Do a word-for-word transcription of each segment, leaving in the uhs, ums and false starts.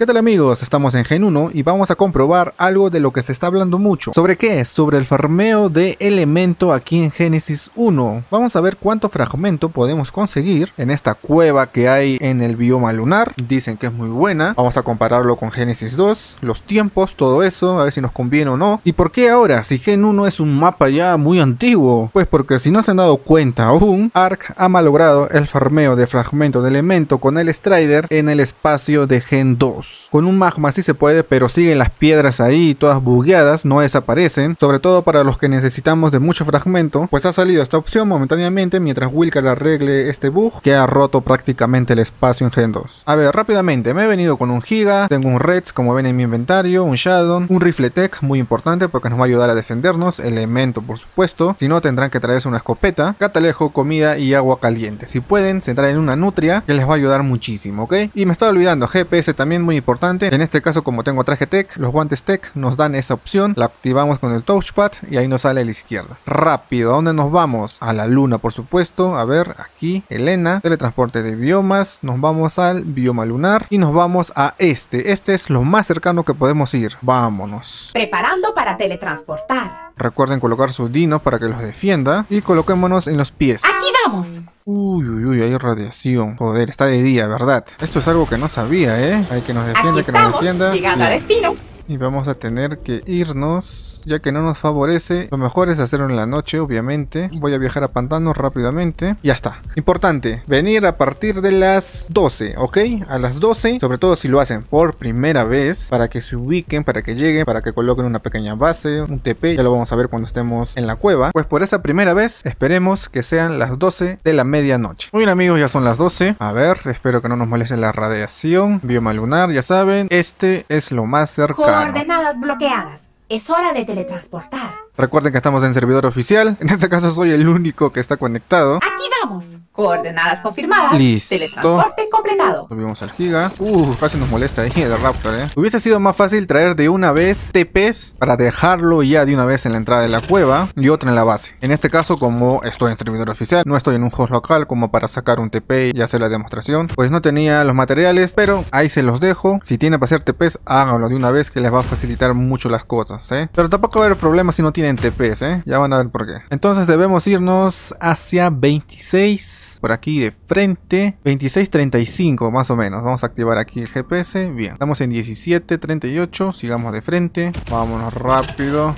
¿Qué tal amigos? Estamos en Gen uno y vamos a comprobar algo de lo que se está hablando mucho. ¿Sobre qué? Sobre el farmeo de elemento aquí en Génesis uno. Vamos a ver cuánto fragmento podemos conseguir en esta cueva que hay en el bioma lunar. Dicen que es muy buena. Vamos a compararlo con Génesis dos, los tiempos, todo eso, a ver si nos conviene o no. ¿Y por qué ahora? Si Gen uno es un mapa ya muy antiguo. Pues porque si no se han dado cuenta aún, Ark ha malogrado el farmeo de fragmento de elemento con el Strider en el espacio de Gen dos. Con un magma sí se puede, pero siguen las piedras ahí todas bugueadas, no desaparecen, sobre todo para los que necesitamos de mucho fragmento. Pues ha salido esta opción momentáneamente mientras Wilker arregle este bug que ha roto prácticamente el espacio en Gen dos. A ver, rápidamente, me he venido con un Giga, tengo un Reds como ven en mi inventario, un Shadow, un rifle Tek, muy importante porque nos va a ayudar a defendernos, elemento por supuesto, si no tendrán que traerse una escopeta, catalejo, comida y agua caliente. Si pueden, se traen una Nutria que les va a ayudar muchísimo, ¿ok? Y me estaba olvidando, G P S también muy importante. En este caso, como tengo traje Tek, los guantes Tek nos dan esa opción, la activamos con el touchpad y ahí nos sale a la izquierda. Rápido, ¿a dónde nos vamos? A la luna, por supuesto. A ver, aquí, Elena, teletransporte de biomas, nos vamos al bioma lunar y nos vamos a este. Este es lo más cercano que podemos ir. Vámonos. Preparando para teletransportar. Recuerden colocar sus dinos para que los defienda y coloquémonos en los pies. ¡Aquí vamos! Uy, uy, uy, hay radiación. Joder, está de día, ¿verdad? Esto es algo que no sabía, ¿eh? Hay que nos defienda, que nos defienda. Llegando a destino. Y vamos a tener que irnos, ya que no nos favorece. Lo mejor es hacerlo en la noche, obviamente. Voy a viajar a pantanos rápidamente. Ya está. Importante, venir a partir de las doce, ¿ok? A las doce, sobre todo si lo hacen por primera vez, para que se ubiquen, para que lleguen, para que coloquen una pequeña base, un T P. Ya lo vamos a ver cuando estemos en la cueva. Pues por esa primera vez, esperemos que sean las doce de la medianoche. Muy bien amigos, ya son las doce. A ver, espero que no nos moleste la radiación. Bioma lunar, ya saben. Este es lo más cercano. Coordenadas bloqueadas. Es hora de teletransportar. Recuerden que estamos en servidor oficial. En este caso soy el único que está conectado. Aquí vamos. Coordenadas confirmadas. Listo. Teletransporte completado. Subimos al Giga. Uh, casi nos molesta ahí el Raptor, eh. Hubiese sido más fácil traer de una vez T Ps para dejarlo ya de una vez en la entrada de la cueva y otra en la base. En este caso, como estoy en servidor oficial, no estoy en un host local como para sacar un T P y hacer la demostración, pues no tenía los materiales, pero ahí se los dejo. Si tienen para hacer T Ps, háganlo de una vez que les va a facilitar mucho las cosas, eh. Pero tampoco va a haber problema si no tienen en T Ps, ¿eh? Ya van a ver por qué. Entonces debemos irnos hacia veintiséis, por aquí de frente, veintiséis treinta y cinco más o menos. Vamos a activar aquí el G P S, bien. Estamos en diecisiete treinta y ocho, sigamos de frente. Vámonos rápido,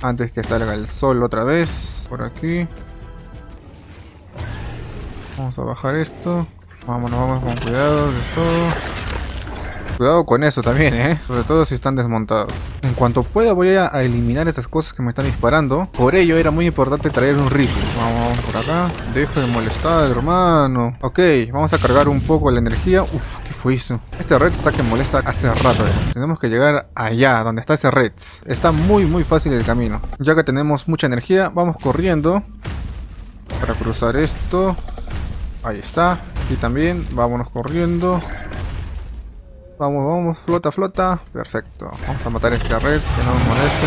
antes que salga el sol otra vez. Por aquí. Vamos a bajar esto. Vámonos, vamos con cuidado de todo. Cuidado con eso también, eh. Sobre todo si están desmontados. En cuanto pueda voy a eliminar esas cosas que me están disparando. Por ello era muy importante traer un rifle. Vamos por acá. Deja de molestar, hermano. Ok, vamos a cargar un poco la energía. Uf, ¿qué fue eso? Este Reds está que molesta hace rato, eh. Tenemos que llegar allá, donde está ese Reds. Está muy muy fácil el camino. Ya que tenemos mucha energía, vamos corriendo para cruzar esto. Ahí está. Y también vámonos corriendo. Vamos, vamos, flota, flota. Perfecto. Vamos a matar a este red que no nos moleste.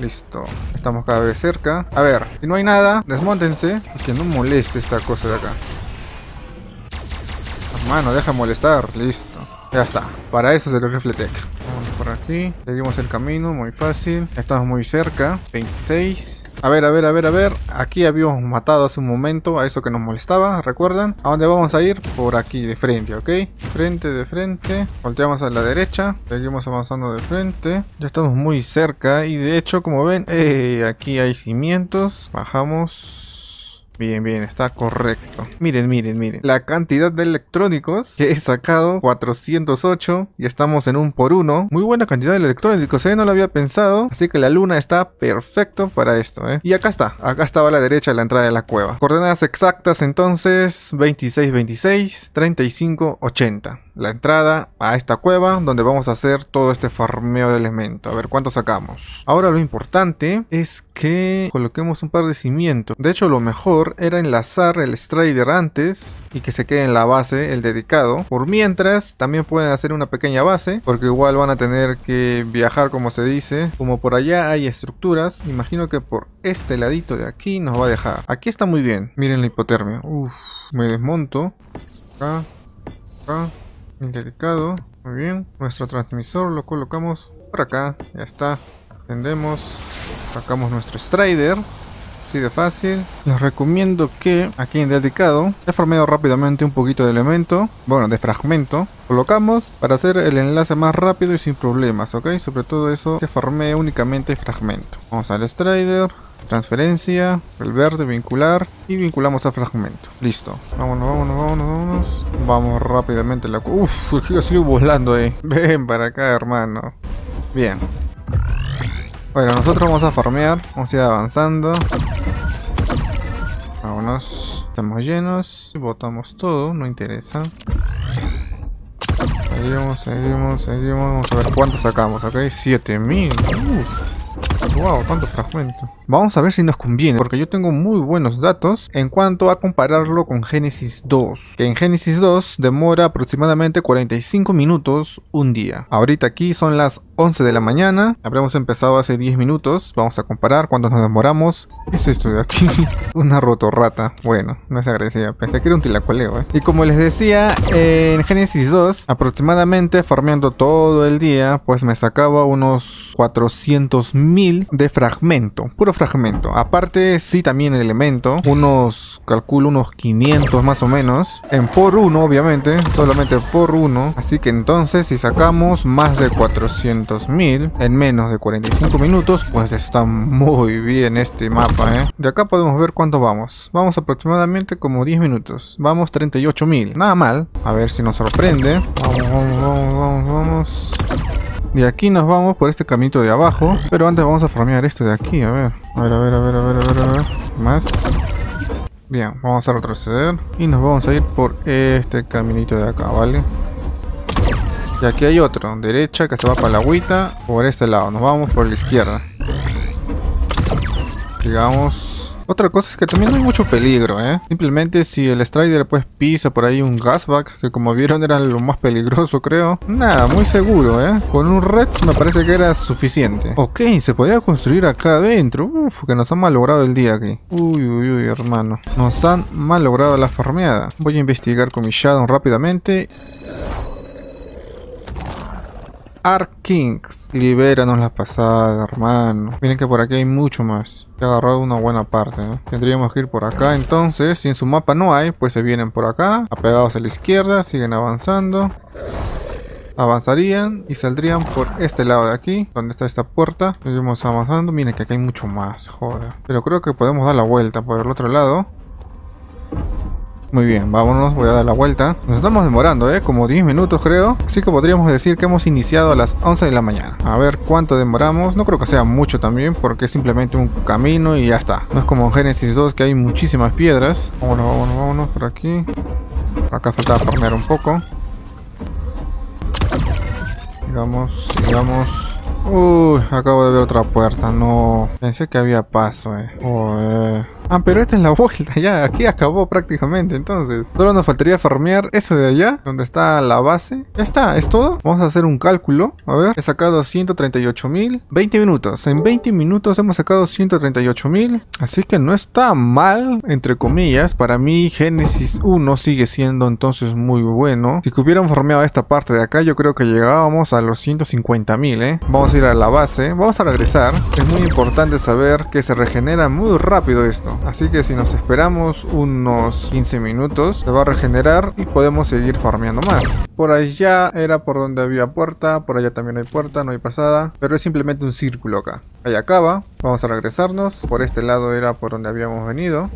Listo. Estamos cada vez cerca. A ver, si no hay nada, desmóntense. Y que no moleste esta cosa de acá. Hermano, deja molestar. Listo. Ya está. Para eso es el rifle Tek. Vamos por aquí. Seguimos el camino, muy fácil. Estamos muy cerca. veintiséis. A ver, a ver, a ver, a ver. Aquí habíamos matado hace un momento a eso que nos molestaba, ¿recuerdan? ¿A dónde vamos a ir? Por aquí, de frente, ¿ok? Frente, de frente. Volteamos a la derecha. Seguimos avanzando de frente. Ya estamos muy cerca y de hecho, como ven, eh, aquí hay cimientos. Bajamos. Bien, bien, está correcto. Miren, miren, miren. La cantidad de electrónicos que he sacado, cuatrocientos ocho. Y estamos en un por uno. Muy buena cantidad de electrónicos, ¿eh? No lo había pensado. Así que la luna está perfecto para esto, ¿eh? Y acá está. Acá estaba a la derecha la entrada de la cueva. Coordenadas exactas entonces. veintiséis, veintiséis, treinta y cinco, ochenta. La entrada a esta cueva donde vamos a hacer todo este farmeo de elemento. A ver cuánto sacamos. Ahora lo importante es que coloquemos un par de cimientos. De hecho, lo mejor era enlazar el Strider antes y que se quede en la base el dedicado. Por mientras también pueden hacer una pequeña base, porque igual van a tener que viajar, como se dice. Como por allá hay estructuras, imagino que por este ladito de aquí nos va a dejar. Aquí está muy bien. Miren la hipotermia. Uf, me desmonto. Acá, acá. el dedicado, muy bien. Nuestro transmisor lo colocamos por acá, ya está. Tendemos, sacamos nuestro Strider, así de fácil. Les recomiendo que aquí en dedicado, he formado rápidamente un poquito de elemento, bueno, de fragmento, colocamos para hacer el enlace más rápido y sin problemas, ok. Sobre todo eso, que formé únicamente fragmento. Vamos al Strider, transferencia, el verde, vincular, y vinculamos a fragmento. Listo, vámonos, vámonos, vámonos, vámonos. Vamos rápidamente la... Uff, el Giga sigue volando ahí. Ven para acá, hermano. Bien. Bueno, nosotros vamos a farmear, vamos a ir avanzando. Vámonos, estamos llenos, botamos todo, no interesa. Seguimos, seguimos, seguimos, vamos a ver cuánto sacamos, ok, siete mil. Uh, wow, cuánto fragmento. Vamos a ver si nos conviene, porque yo tengo muy buenos datos en cuanto a compararlo con Genesis dos, que en Genesis dos demora aproximadamente cuarenta y cinco minutos un día. Ahorita aquí son las once de la mañana, habremos empezado hace diez minutos. Vamos a comparar cuánto nos demoramos. ¿Qué es esto de aquí? Una rotorrata. Bueno, no es agresiva, pensé que era un tilacoleo, ¿eh? Y como les decía, en Genesis dos aproximadamente farmeando todo el día, pues me sacaba unos cuatrocientos mil de fragmento, puro fragmento. Aparte, sí, también el elemento, unos, calculo unos quinientos más o menos, en por uno, obviamente, solamente por uno. Así que entonces, si sacamos más de cuatrocientos mil en menos de cuarenta y cinco minutos, pues está muy bien este mapa, ¿eh? De acá podemos ver cuánto vamos. Vamos aproximadamente como diez minutos. Vamos treinta y ocho mil, nada mal. A ver si nos sorprende. Vamos, vamos, vamos, vamos, vamos. Y aquí nos vamos por este caminito de abajo. Pero antes vamos a farmear esto de aquí, a ver. A ver, a ver, a ver, a ver, a ver, a ver. Más. Bien, vamos a retroceder. Y nos vamos a ir por este caminito de acá, ¿vale? Y aquí hay otro, derecha, que se va para la agüita. Por este lado, nos vamos por la izquierda. Digamos... Otra cosa es que también no hay mucho peligro, ¿eh? Simplemente si el Strider pues pisa por ahí un gasback, que como vieron era lo más peligroso, creo. Nada, muy seguro, ¿eh? Con un Reds me parece que era suficiente. Ok, se podía construir acá adentro. Uf, que nos han malogrado el día aquí. Uy, uy, uy, hermano. Nos han malogrado la farmeada. Voy a investigar con mi Shadow rápidamente. Arkings, libéranos la pasada, hermano. Miren que por aquí hay mucho más. He agarrado una buena parte, ¿eh? Tendríamos que ir por acá entonces. Si en su mapa no hay, pues se vienen por acá, apegados a la izquierda, siguen avanzando. Avanzarían y saldrían por este lado de aquí, donde está esta puerta. Seguimos avanzando. Miren que aquí hay mucho más, joder. Pero creo que podemos dar la vuelta por el otro lado. Muy bien, vámonos, voy a dar la vuelta. Nos estamos demorando, ¿eh? Como diez minutos creo. Así que podríamos decir que hemos iniciado a las once de la mañana. A ver cuánto demoramos. No creo que sea mucho también, porque es simplemente un camino y ya está. No es como en Genesis dos, que hay muchísimas piedras. Vámonos, vámonos, vámonos por aquí. Por acá faltaba farmear un poco. Sigamos, sigamos. Uy, acabo de ver otra puerta, no. Pensé que había paso, eh. Joder. Ah, pero esta es la vuelta, ya, aquí acabó prácticamente, entonces. Solo nos faltaría farmear eso de allá, donde está la base. Ya está, es todo. Vamos a hacer un cálculo, a ver, he sacado ciento treinta y ocho mil. veinte minutos, en veinte minutos hemos sacado ciento treinta y ocho mil. Así que no está mal, entre comillas. Para mí Genesis uno sigue siendo entonces muy bueno. Si que hubieran farmeado esta parte de acá, yo creo que llegábamos a los ciento cincuenta mil, eh. Vamos a ir a la base, vamos a regresar. Es muy importante saber que se regenera muy rápido esto. Así que si nos esperamos unos quince minutos, se va a regenerar y podemos seguir farmeando más. Por allá era por donde había puerta. Por allá también hay puerta, no hay pasada. Pero es simplemente un círculo acá. Ahí acaba, vamos a regresarnos. Por este lado era por donde habíamos venido.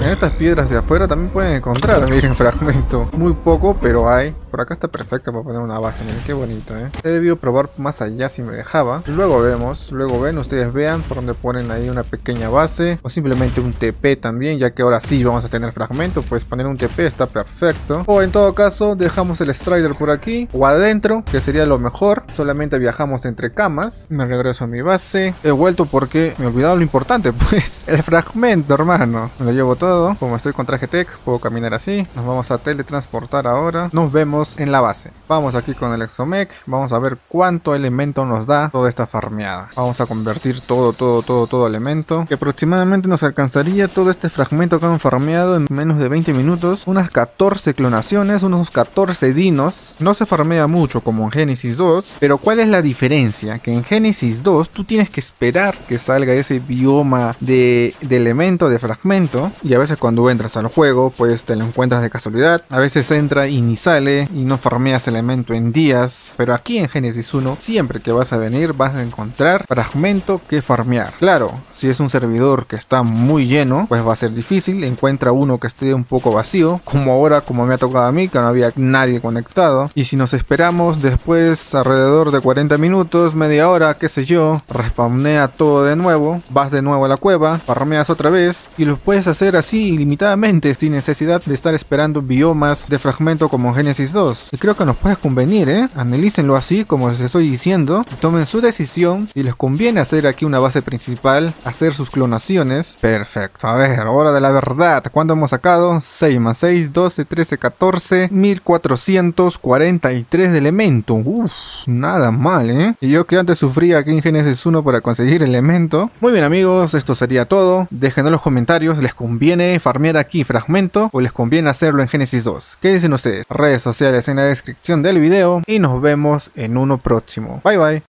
En estas piedras de afuera también pueden encontrar, miren, fragmento. Muy poco, pero hay. Por acá está perfecta para poner una base, miren, qué bonito, eh. He debido probar más allá si me dejaba. Luego vemos, luego ven, ustedes vean por donde ponen ahí una pequeña base. O simplemente un T P también, ya que ahora sí vamos a tener fragmento, pues poner un T P está perfecto. O en todo caso, dejamos el Strider por aquí, o adentro, que sería lo mejor. Solamente viajamos entre camas. Me regreso a mi base. He vuelto porque me he olvidado lo importante, pues. El fragmento, hermano. Me lo llevo todo. todo. Como estoy con traje Tek, puedo caminar así. Nos vamos a teletransportar ahora. Nos vemos en la base. Vamos aquí con el exomec. Vamos a ver cuánto elemento nos da toda esta farmeada. Vamos a convertir todo, todo, todo, todo elemento. Que aproximadamente nos alcanzaría todo este fragmento que han farmeado en menos de veinte minutos. Unas catorce clonaciones, unos catorce dinos. No se farmea mucho como en Genesis dos. Pero ¿cuál es la diferencia? Que en Genesis dos tú tienes que esperar que salga ese bioma de, de elemento, de fragmento. Y a veces cuando entras al juego, pues te lo encuentras de casualidad. A veces entra y ni sale y no farmeas elemento en días. Pero aquí en Genesis uno, siempre que vas a venir vas a encontrar fragmento que farmear. Claro, si es un servidor que está muy lleno, pues va a ser difícil. Encuentra uno que esté un poco vacío, como ahora, como me ha tocado a mí, que no había nadie conectado. Y si nos esperamos después alrededor de cuarenta minutos, media hora, qué sé yo, respawnea todo de nuevo, vas de nuevo a la cueva, farmeas otra vez y los puedes hacer así ilimitadamente sin necesidad de estar esperando biomas de fragmento como en Genesis dos. Y creo que nos puede convenir, ¿eh? Analícenlo así como les estoy diciendo, tomen su decisión y les conviene hacer aquí una base principal, hacer sus clonaciones. Perfecto, a ver, hora de la verdad. ¿Cuánto hemos sacado? seis más seis, doce, trece, catorce, mil cuatrocientos cuarenta y tres de elemento. Uff, nada mal, ¿eh? Y yo que antes sufría aquí en Genesis uno para conseguir elemento. Muy bien, amigos, esto sería todo. Déjenlo en los comentarios, ¿les conviene farmear aquí fragmento o les conviene hacerlo en Genesis dos? ¿Qué dicen ustedes? Redes sociales en la descripción del video y nos vemos en uno próximo. Bye bye.